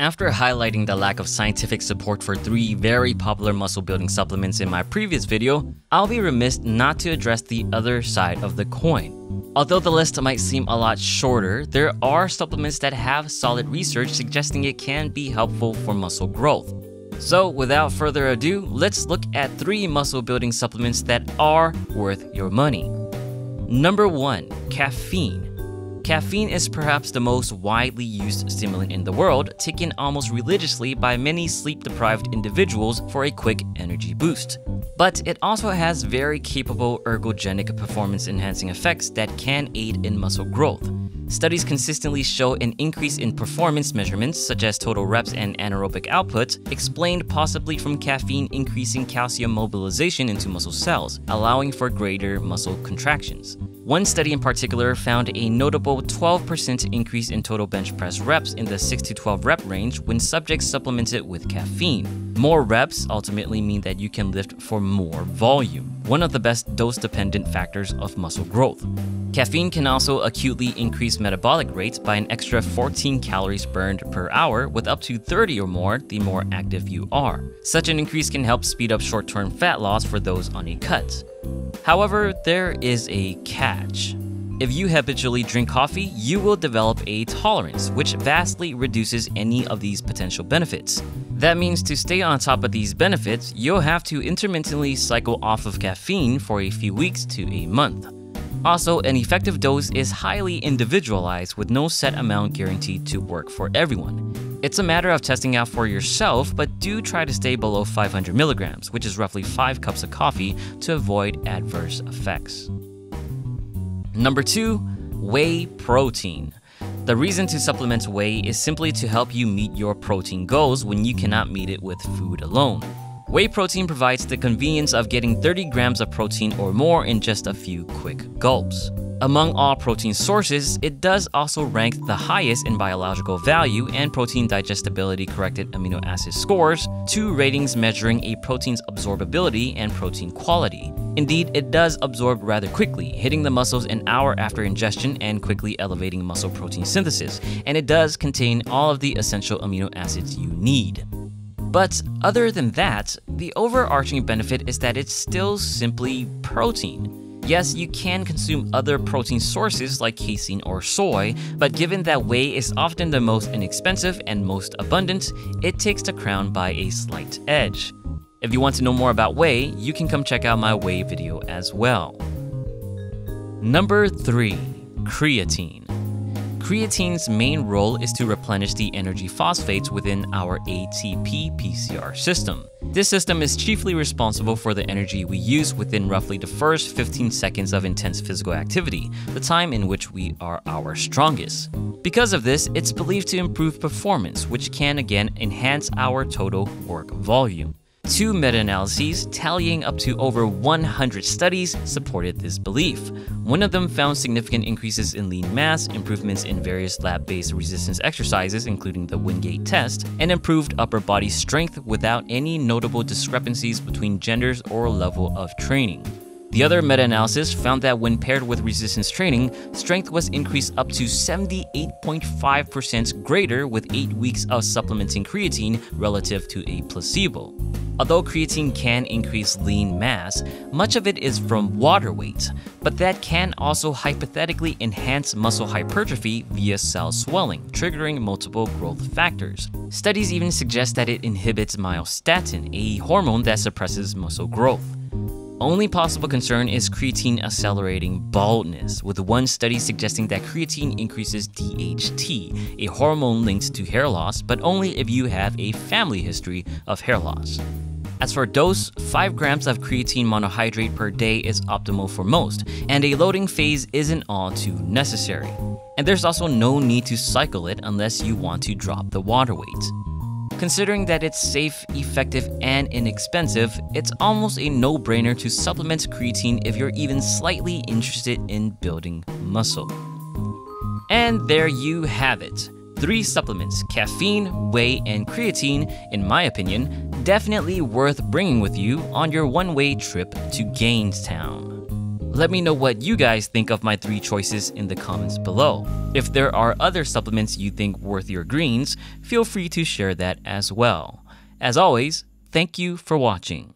After highlighting the lack of scientific support for 3 very popular muscle building supplements in my previous video, I'll be remiss not to address the other side of the coin. Although the list might seem a lot shorter, there are supplements that have solid research suggesting it can be helpful for muscle growth. So without further ado, let's look at 3 muscle building supplements that are worth your money. Number 1. Caffeine. Caffeine is perhaps the most widely used stimulant in the world, taken almost religiously by many sleep-deprived individuals for a quick energy boost. But it also has very capable ergogenic performance-enhancing effects that can aid in muscle growth. Studies consistently show an increase in performance measurements, such as total reps and anaerobic output, explained possibly from caffeine increasing calcium mobilization into muscle cells, allowing for greater muscle contractions. One study in particular found a notable 12% increase in total bench press reps in the 6 to 12 rep range when subjects supplemented with caffeine. More reps ultimately mean that you can lift for more volume, one of the best dose-dependent factors of muscle growth. Caffeine can also acutely increase metabolic rates by an extra 14 calories burned per hour, with up to 30 or more the more active you are. Such an increase can help speed up short-term fat loss for those on a cut. However, there is a catch. If you habitually drink coffee, you will develop a tolerance, which vastly reduces any of these potential benefits. That means to stay on top of these benefits, you'll have to intermittently cycle off of caffeine for a few weeks to a month. Also, an effective dose is highly individualized, with no set amount guaranteed to work for everyone. It's a matter of testing out for yourself, but do try to stay below 500 milligrams, which is roughly 5 cups of coffee, to avoid adverse effects. Number 2, whey protein. The reason to supplement whey is simply to help you meet your protein goals when you cannot meet it with food alone. Whey protein provides the convenience of getting 30 grams of protein or more in just a few quick gulps. Among all protein sources, it does also rank the highest in biological value and protein digestibility corrected amino acid scores, 2 ratings measuring a protein's absorbability and protein quality. Indeed, it does absorb rather quickly, hitting the muscles an hour after ingestion and quickly elevating muscle protein synthesis, and it does contain all of the essential amino acids you need. But other than that, the overarching benefit is that it's still simply protein. Yes, you can consume other protein sources like casein or soy, but given that whey is often the most inexpensive and most abundant, it takes the crown by a slight edge. If you want to know more about whey, you can come check out my whey video as well. Number 3, creatine. Creatine's main role is to replenish the energy phosphates within our ATP-PCR system. This system is chiefly responsible for the energy we use within roughly the first 15 seconds of intense physical activity, the time in which we are our strongest. Because of this, it's believed to improve performance, which can again enhance our total work volume. 2 meta-analyses tallying up to over 100 studies supported this belief. One of them found significant increases in lean mass, improvements in various lab-based resistance exercises including the Wingate test, and improved upper body strength without any notable discrepancies between genders or level of training. The other meta-analysis found that when paired with resistance training, strength was increased up to 78.5% greater with 8 weeks of supplementing creatine relative to a placebo. Although creatine can increase lean mass, much of it is from water weight, but that can also hypothetically enhance muscle hypertrophy via cell swelling, triggering multiple growth factors. Studies even suggest that it inhibits myostatin, a hormone that suppresses muscle growth. Only possible concern is creatine accelerating baldness, with one study suggesting that creatine increases DHT, a hormone linked to hair loss, but only if you have a family history of hair loss. As for dose, 5 grams of creatine monohydrate per day is optimal for most, and a loading phase isn't all too necessary. And there's also no need to cycle it unless you want to drop the water weight. Considering that it's safe, effective, and inexpensive, it's almost a no-brainer to supplement creatine if you're even slightly interested in building muscle. And there you have it. 3 supplements, caffeine, whey, and creatine, in my opinion, definitely worth bringing with you on your one-way trip to Gainstown. Let me know what you guys think of my three choices in the comments below. If there are other supplements you think worth your greens, feel free to share that as well. As always, thank you for watching.